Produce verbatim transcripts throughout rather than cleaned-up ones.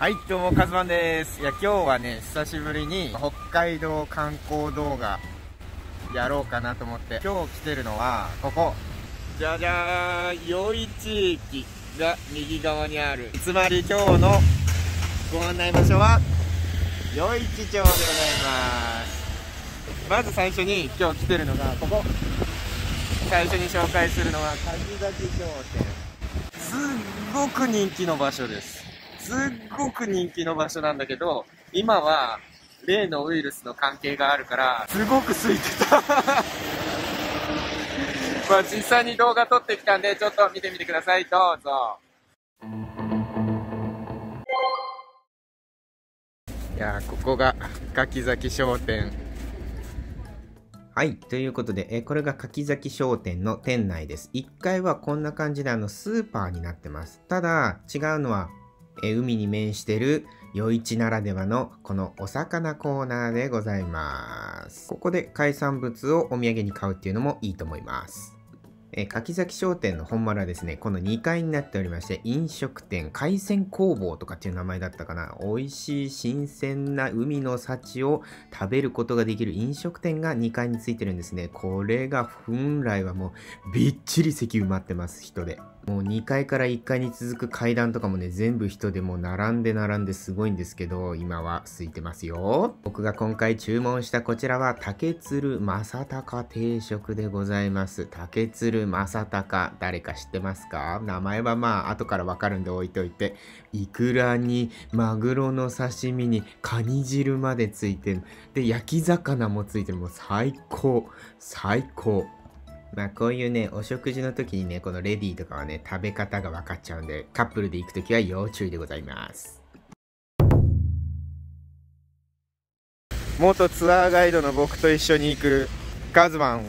はい、どうもKAZUVANです。いや、今日はね、久しぶりに北海道観光動画やろうかなと思って、今日来てるのはここ、じゃじゃーん、余市駅が右側にある。つまり今日のご案内場所は余市町でございます。まず最初に今日来てるのがここ、最初に紹介するのは柿崎商店。すっごく人気の場所です。すっごく人気の場所なんだけど、今は例のウイルスの関係があるからすごく空いてたまあ実際に動画撮ってきたんで、ちょっと見てみてください。どうぞ。いやー、ここが柿崎商店。はい、ということで、えこれが柿崎商店の店内です。いっかいはこんな感じであのスーパーになってます。ただ違うのはえ海に面してる余市ならではのこのお魚コーナーでございます。ここで海産物をお土産に買うっていうのもいいと思います。え柿崎商店の本丸はですね、このにかいになっておりまして、飲食店海鮮工房とかっていう名前だったかな。美味しい新鮮な海の幸を食べることができる飲食店がにかいについてるんですね。これが本来はもうびっちり席埋まってます。人でもうにかいからいっかいに続く階段とかもね、全部人でもう並んで並んですごいんですけど、今は空いてますよ。僕が今回注文したこちらは竹鶴正隆定食でございます。竹鶴正隆、誰か知ってますか？名前はまあ後からわかるんで置いといて、イクラにマグロの刺身にカニ汁までついてる、で焼き魚もついてる、もう最高最高。まあこういうね、お食事の時にね、このレディーとかはね、食べ方が分かっちゃうんで、カップルで行く時は要注意でございます。元ツアーガイドの僕と一緒に行くKAZUVAN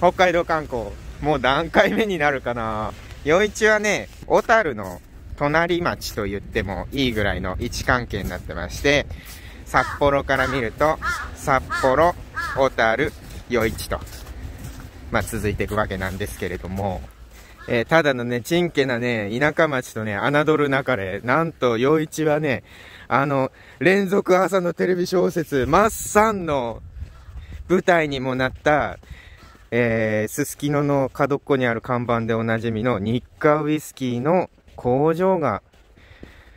北海道観光、もう何回目になるかな。余市はね、小樽の隣町と言ってもいいぐらいの位置関係になってまして、札幌から見ると札幌、小樽、余市とまあ続いていくわけなんですけれども、えー、ただのね、ちんけなね、田舎町とね、侮るなかれ、なんと余市はね、あの、連続朝のテレビ小説、マッサンの舞台にもなった、えー、すすきのの角っこにある看板でおなじみの日華ウイスキーの工場が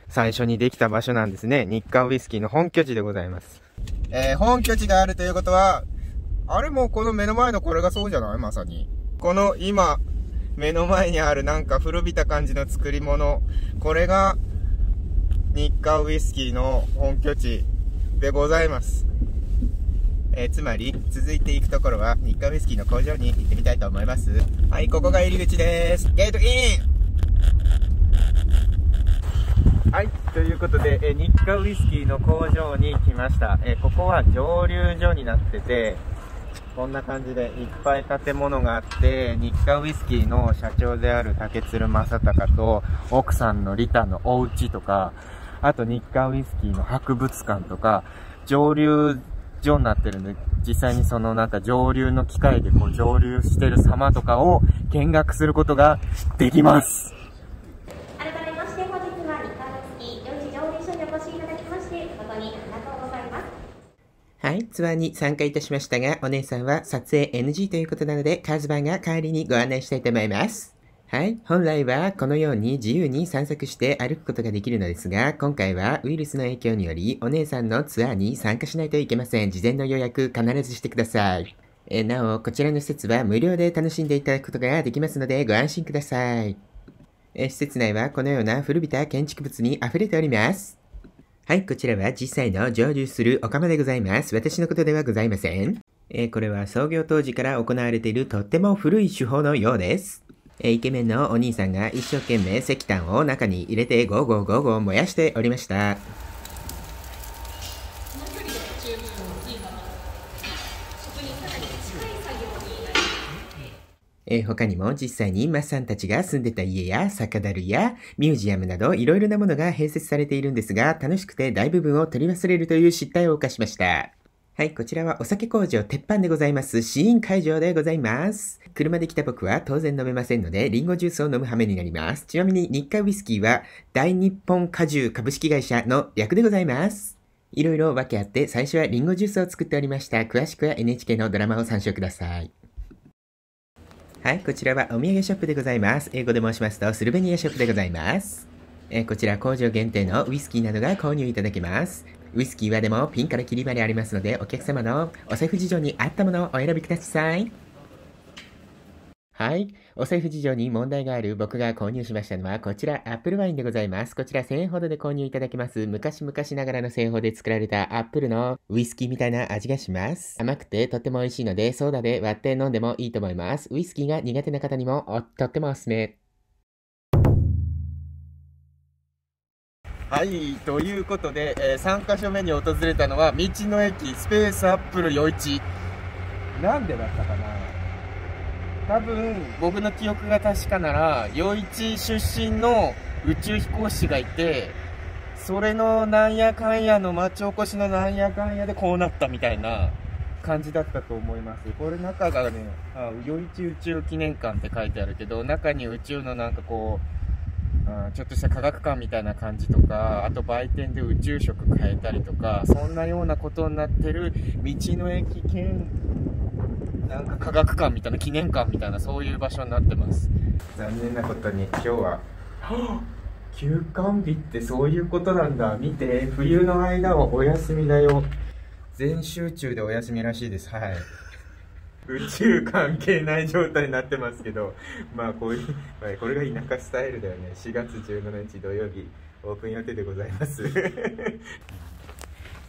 最初にできた場所なんですね。日華ウイスキーの本拠地でございます。えー、本拠地があるということは、あれもうこの目の前のこれがそうじゃない？まさに。この今、目の前にあるなんか古びた感じの作り物。これが、日華ウイスキーの本拠地でございます。えー、つまり、続いていくところは、日華ウイスキーの工場に行ってみたいと思います。はい、ここが入り口です。ゲートイン！はい、ということで、えー、日華ウイスキーの工場に来ました。えー、ここは蒸留所になってて、こんな感じでいっぱい建物があって、日華ウイスキーの社長である竹鶴正隆と奥さんのリタのお家とか、あと日華ウイスキーの博物館とか、蒸留所になってるんで、実際にそのなんか蒸留の機械でこう蒸留してる様とかを見学することができます。改めまして、本日は日華ウイスキー余市蒸留所にお越しいただきまして誠にありがとうございます。はい、ツアーに参加いたしましたが、お姉さんは撮影 エヌジー ということなので、KAZUVANが代わりにご案内したいと思います。はい、本来はこのように自由に散策して歩くことができるのですが、今回はウイルスの影響により、お姉さんのツアーに参加しないといけません。事前の予約必ずしてください。え、なお、こちらの施設は無料で楽しんでいただくことができますので、ご安心ください。え、施設内はこのような古びた建築物に溢れております。はい、こちらは実際の蒸留するお釜でございます。私のことではございません。えー、これは創業当時から行われているとっても古い手法のようです。えー、イケメンのお兄さんが一生懸命石炭を中に入れてゴーゴーゴーゴー燃やしておりました。えー、他にも実際にマッサンたちが住んでた家や酒樽やミュージアムなどいろいろなものが併設されているんですが、楽しくて大部分を取り忘れるという失態を犯しました。はい、こちらはお酒工場鉄板でございます。試飲会場でございます。車で来た僕は当然飲めませんので、リンゴジュースを飲む羽目になります。ちなみに日華ウイスキーは大日本果汁株式会社の略でございます。いろいろ訳あって、最初はリンゴジュースを作っておりました。詳しくは エヌエイチケー のドラマを参照ください。はい、こちらはお土産ショップでございます。英語で申しますと、スルベニアショップでございます。えこちら工場限定のウイスキーなどが購入いただけます。ウイスキーはでもピンからキリまでありますので、お客様のお財布事情に合ったものをお選びください。はい。お財布事情に問題がある僕が購入しましたのは、こちらアップルワインでございます。こちらせんえんほどで購入いただけます。昔々ながらの製法で作られたアップルのウイスキーみたいな味がします。甘くてとっても美味しいので、ソーダで割って飲んでもいいと思います。ウイスキーが苦手な方にもとってもおすすめ。はい、ということで、えー、さんカ所目に訪れたのは、道の駅スペースアップル余市。なんでだったかな、多分、僕の記憶が確かなら、余市出身の宇宙飛行士がいて、それのなんやかんやの町おこしのなんやかんやでこうなったみたいな感じだったと思います。これ中がね、あ、余市宇宙記念館って書いてあるけど、中に宇宙のなんかこう、ちょっとした科学館みたいな感じとか、あと売店で宇宙食買えたりとか、そんなようなことになってる道の駅兼なんか科学館みたいな記念館みたいな、そういう場所になってます。残念なことに今日は、はぁ、休館日ってそういうことなんだ、見て、冬の間はお休みだよ、全集中でお休みらしいです。はい、宇宙関係ない状態になってますけど、まあこういう、まあ、これが田舎スタイルだよね。しがつじゅうしちにち土曜日オープン予定でございます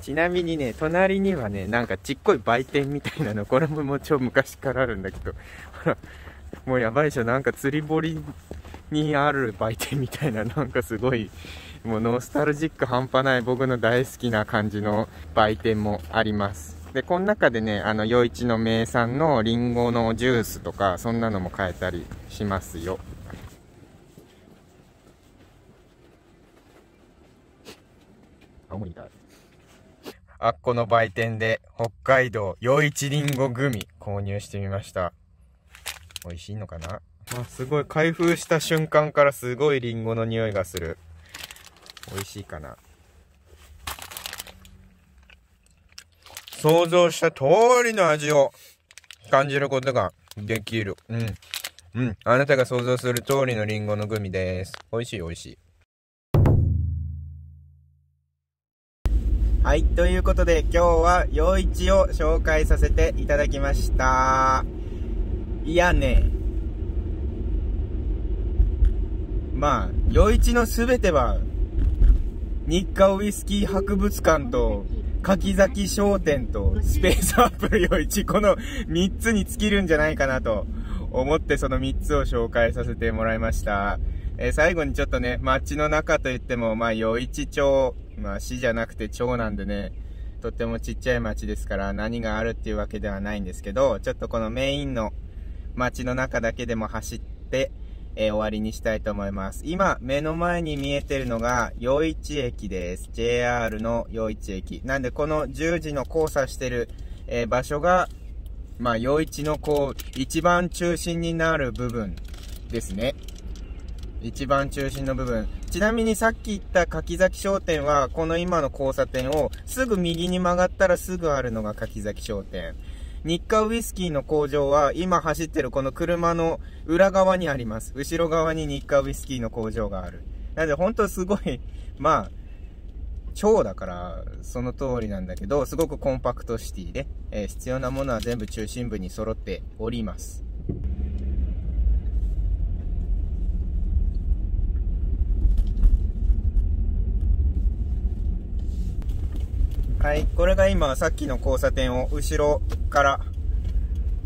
ちなみにね、隣にはね、なんかちっこい売店みたいなの、これももう超昔からあるんだけど、ほらもうやばいでしょ、なんか釣り堀にある売店みたいな、なんかすごいもうノスタルジック半端ない、僕の大好きな感じの売店もあります。で、この中でね、あの、余市の名産のリンゴのジュースとか、そんなのも買えたりしますよ。あっこの売店で、北海道余市りんごグミ購入してみました。美味しいのかな？あ、すごい、開封した瞬間からすごいリンゴの匂いがする。美味しいかな。想像した通りの味を感じることができる。うん。うん。あなたが想像する通りのリンゴのグミです。美味しい美味しい。はい。ということで、今日は余市を紹介させていただきました。いやね。まあ、余市のすべては、日華ウイスキー博物館と、柿崎商店とスペースアップル余市、このみっつに尽きるんじゃないかなと思って、そのみっつを紹介させてもらいました。えー、最後にちょっとね、街の中といっても、まあ、余市町、まあ、市じゃなくて町なんでね、とってもちっちゃい町ですから、何があるっていうわけではないんですけど、ちょっとこのメインの街の中だけでも走って、えー、終わりにしたいと思います。今、目の前に見えてるのが、余市駅です。ジェイアール の余市駅。なんで、このじゅうじの交差してる、えー、場所が、まあ、余市のこう、一番中心になる部分ですね。一番中心の部分。ちなみにさっき言った柿崎商店は、この今の交差点を、すぐ右に曲がったらすぐあるのが柿崎商店。日華ウイスキーの工場は今走ってるこの車の裏側にあります。後ろ側に日華ウイスキーの工場がある。なので本当すごい、まあ、超だからその通りなんだけど、すごくコンパクトシティで、えー、必要なものは全部中心部に揃っております。はい、これが今さっきの交差点を後ろから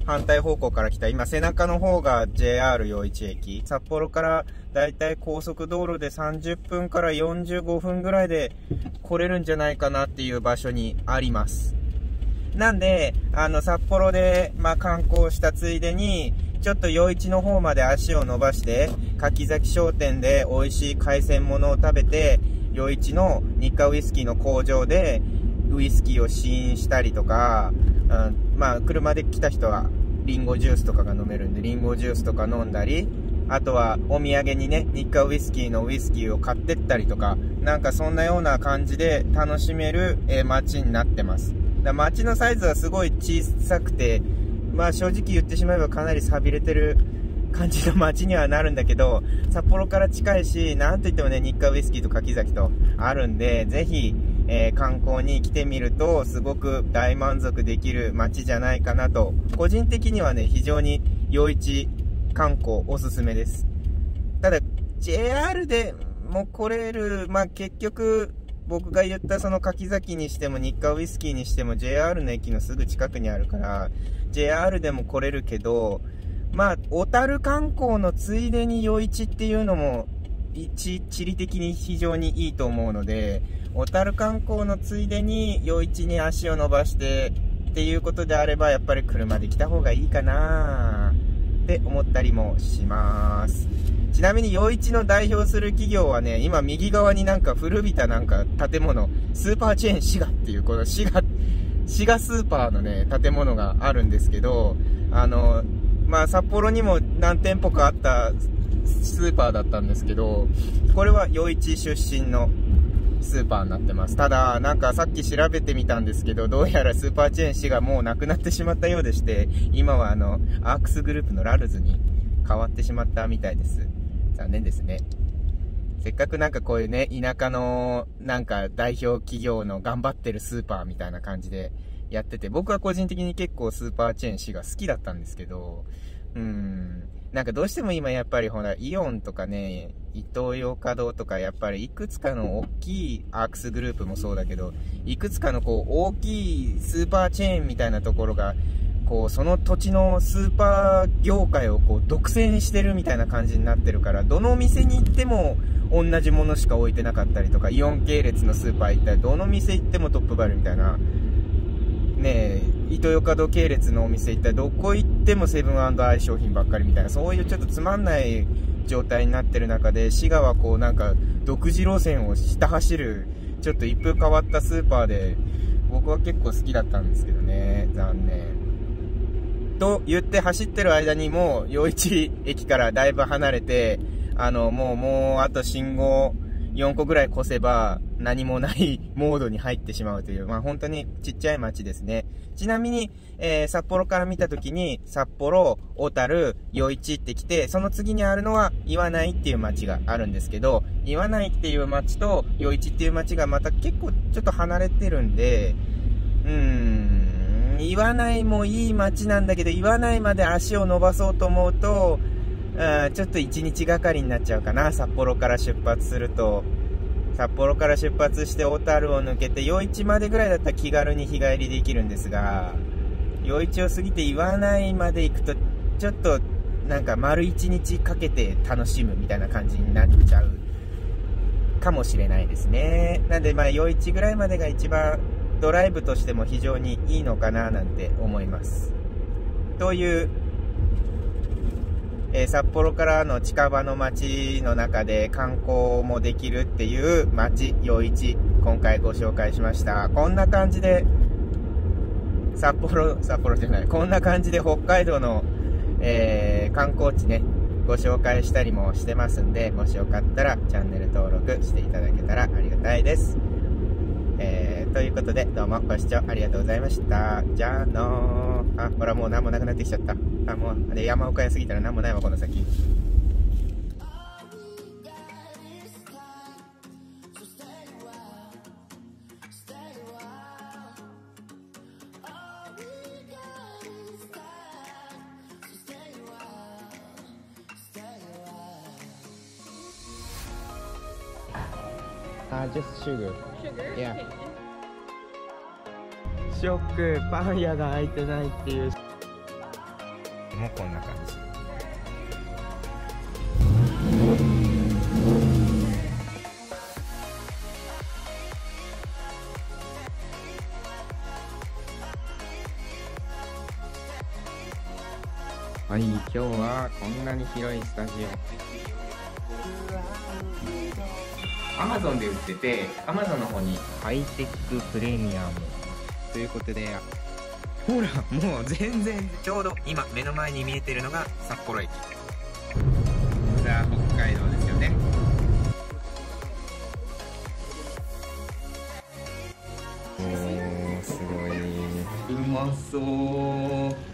反対方向から来た、今背中の方が ジェイアール 余市駅、札幌からだいたい高速道路でさんじゅっぷんからよんじゅうごふんぐらいで来れるんじゃないかなっていう場所にあります。なんで、あの札幌で、まあ、観光したついでにちょっと余市の方まで足を伸ばして、柿崎商店で美味しい海鮮物を食べて、余市の日華ウイスキーの工場でウイスキーを試飲したりとか、うん、まあ車で来た人はリンゴジュースとかが飲めるんでリンゴジュースとか飲んだり、あとはお土産にね日課ウイスキーのウイスキーを買ってったりとか、なんかそんなような感じで楽しめる、えー、街になってます。だ街のサイズはすごい小さくて、まあ正直言ってしまえばかなり寂れてる感じの街にはなるんだけど、札幌から近いし、なんといってもね日課ウイスキーと柿崎とあるんで、ぜひ、えー、観光に来てみるとすごく大満足できる街じゃないかなと、個人的にはね非常に夜市観光おすすめです。ただ ジェイアール でも来れる、まあ結局僕が言ったその柿崎にしても日課ウイスキーにしても ジェイアール の駅のすぐ近くにあるから ジェイアール でも来れるけど、まあ小樽観光のついでに夜市っていうのも地理的に非常にいいと思うので、小樽観光のついでに夜市に足を伸ばしてっていうことであればやっぱり車で来た方がいいかなって思ったりもします。ちなみに夜市の代表する企業はね、今右側になんか古びたなんか建物、スーパーチェーンシガっていうこのシガシガスーパーのね建物があるんですけど、あのまあ札幌にも何店舗かあったスーパーだったんですけど、これは夜市出身のスーパーになってます。ただなんかさっき調べてみたんですけど、どうやらスーパーチェーン市がもうなくなってしまったようでして、今はあのアークスグループのラルズに変わってしまったみたいです。残念ですね。せっかくなんかこういうね田舎のなんか代表企業の頑張ってるスーパーみたいな感じでやってて、僕は個人的に結構スーパーチェーン市が好きだったんですけど、うーんなんかどうしても今やっぱりほらイオンとかねイトーヨーカドーとかやっぱりいくつかの大きいアークスグループもそうだけど、いくつかのこう大きいスーパーチェーンみたいなところがこうその土地のスーパー業界をこう独占してるみたいな感じになってるから、どのお店に行っても同じものしか置いてなかったりとか、イオン系列のスーパー行ったらどの店行ってもトップバリュみたいなねえ、イトーヨーカドー系列のお店行ったらどこ行ってもセブン&アイ商品ばっかりみたいな、そういうちょっとつまんない状態になってる中で、滋賀はこうなんか独自路線をひた走るちょっと一風変わったスーパーで僕は結構好きだったんですけどね、残念。と言って走ってる間にもう夜市駅からだいぶ離れて、あのもうもうあと信号よんこぐらい越せば何もないモードに入ってしまうという、まあ本当にちっちゃい町ですね。ちなみに、えー、札幌から見たときに、札幌、小樽、夜市って来て、その次にあるのは岩内っていう町があるんですけど、岩内っていう町と夜市っていう町がまた結構ちょっと離れてるんで、うーん、岩内もいい町なんだけど、岩内まで足を伸ばそうと思うと、うん、ちょっといちにちがかりになっちゃうかな。札幌から出発すると、札幌から出発して小樽を抜けて夜市までぐらいだったら気軽に日帰りできるんですが、夜市を過ぎて岩内まで行くとちょっとなんか丸いちにちかけて楽しむみたいな感じになっちゃうかもしれないですね。なんでまあ夜市ぐらいまでが一番ドライブとしても非常にいいのかななんて思います。というえー、札幌からの近場の街の中で観光もできるっていう街、夜市、今回ご紹介しました。こんな感じで、札幌、札幌じゃない、こんな感じで北海道の、えー、観光地ね、ご紹介したりもしてますんで、もしよかったらチャンネル登録していただけたらありがたいです。えー、ということで、どうもご視聴ありがとうございました。じゃあのー、あ、ほらもう何もなくなってきちゃった。あ、もう、で、山岡屋過ぎたら何もないわ、この先。あ、just sugar。sugar？ Yeah。ショック、パン屋が開いてないっていう。もうこんな感じ。はい、今日はこんなに広いスタジオ。アマゾンで売ってて、アマゾンの方にハイテックプレミアムということで、ほらもう全然、ちょうど今目の前に見えてるのが札幌駅、ザ・北海道ですよね。おーすごい、うまそう。